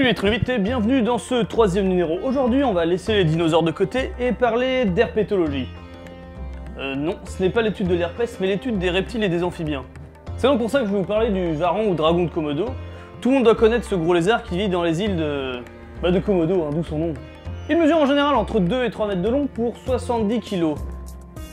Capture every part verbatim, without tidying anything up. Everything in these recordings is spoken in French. Salut les Trilobits et bienvenue dans ce troisième numéro. Aujourd'hui on va laisser les dinosaures de côté et parler d'herpétologie. Euh, non, ce n'est pas l'étude de l'herpès, mais l'étude des reptiles et des amphibiens. C'est donc pour ça que je vais vous parler du varan ou dragon de Komodo. Tout le monde doit connaître ce gros lézard qui vit dans les îles de... Bah de Komodo, hein, d'où son nom. Il mesure en général entre deux et trois mètres de long pour soixante-dix kilos.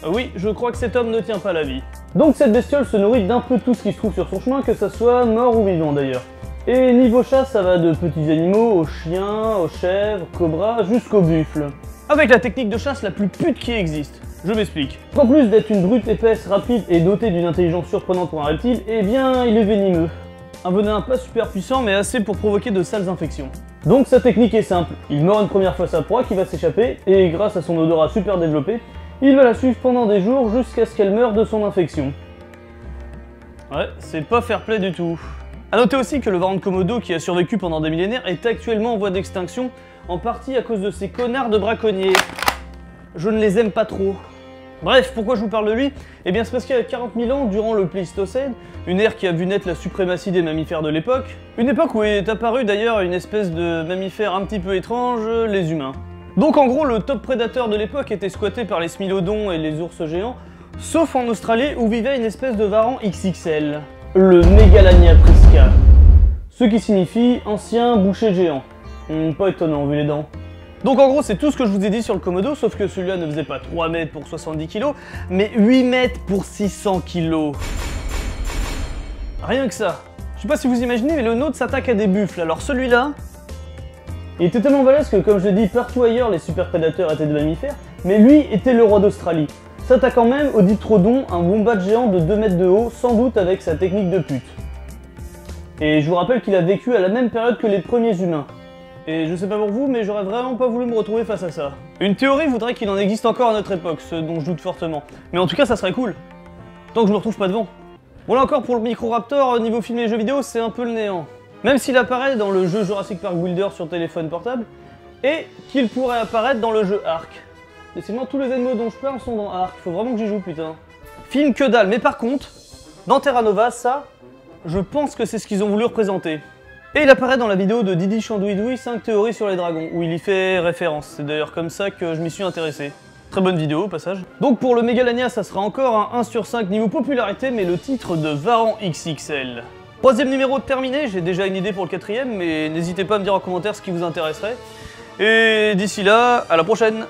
Euh, oui, je crois que cet homme ne tient pas la vie. Donc cette bestiole se nourrit d'un peu tout ce qui se trouve sur son chemin, que ça soit mort ou vivant d'ailleurs. Et niveau chat, ça va de petits animaux aux chiens, aux chèvres, cobras, jusqu'aux buffles. Avec la technique de chasse la plus pute qui existe. Je m'explique. En plus d'être une brute épaisse, rapide et dotée d'une intelligence surprenante pour un reptile, eh bien il est venimeux. Un venin pas super puissant mais assez pour provoquer de sales infections. Donc sa technique est simple, il mord une première fois sa proie qui va s'échapper et grâce à son odorat super développé, il va la suivre pendant des jours jusqu'à ce qu'elle meure de son infection. Ouais, c'est pas fair play du tout. A noter aussi que le varan de Komodo qui a survécu pendant des millénaires est actuellement en voie d'extinction, en partie à cause de ces connards de braconniers. Je ne les aime pas trop. Bref, pourquoi je vous parle de lui? Eh bien c'est parce qu'il y a quarante mille ans, durant le Pléistocène, une ère qui a vu naître la suprématie des mammifères de l'époque, une époque où est apparue d'ailleurs une espèce de mammifère un petit peu étrange, les humains. Donc en gros, le top prédateur de l'époque était squatté par les smilodons et les ours géants, sauf en Australie où vivait une espèce de varan X X L. Le Megalania prisca, ce qui signifie ancien boucher géant. Hum, pas étonnant vu les dents. Donc en gros c'est tout ce que je vous ai dit sur le Komodo, sauf que celui-là ne faisait pas trois mètres pour soixante-dix kilos, mais huit mètres pour six cents kilos. Rien que ça. Je sais pas si vous imaginez, mais le nôtre s'attaque à des buffles, alors celui-là... Il était tellement balèze que, comme je l'ai dit, partout ailleurs les super prédateurs étaient des mammifères, mais lui était le roi d'Australie. S'attaquant même au Dithrodon, un wombat géant de deux mètres de haut, sans doute avec sa technique de pute. Et je vous rappelle qu'il a vécu à la même période que les premiers humains. Et je sais pas pour vous, mais j'aurais vraiment pas voulu me retrouver face à ça. Une théorie voudrait qu'il en existe encore à notre époque, ce dont je doute fortement. Mais en tout cas, ça serait cool. Tant que je me retrouve pas devant. Bon là encore, pour le Micro Raptor, niveau film et jeux vidéo, c'est un peu le néant. Même s'il apparaît dans le jeu Jurassic Park Wilder sur téléphone portable, et qu'il pourrait apparaître dans le jeu Ark. Et sinon, tous les animaux dont je parle sont dans Ark, faut vraiment que j'y joue, putain. Film que dalle, mais par contre, dans Terra Nova, ça, je pense que c'est ce qu'ils ont voulu représenter. Et il apparaît dans la vidéo de Didi Chandioudiou, cinq théories sur les dragons, où il y fait référence, c'est d'ailleurs comme ça que je m'y suis intéressé. Très bonne vidéo, au passage. Donc pour le Megalania, ça sera encore un un sur cinq niveau popularité, mais le titre de Varan X X L. Troisième numéro terminé, j'ai déjà une idée pour le quatrième, mais n'hésitez pas à me dire en commentaire ce qui vous intéresserait. Et d'ici là, à la prochaine!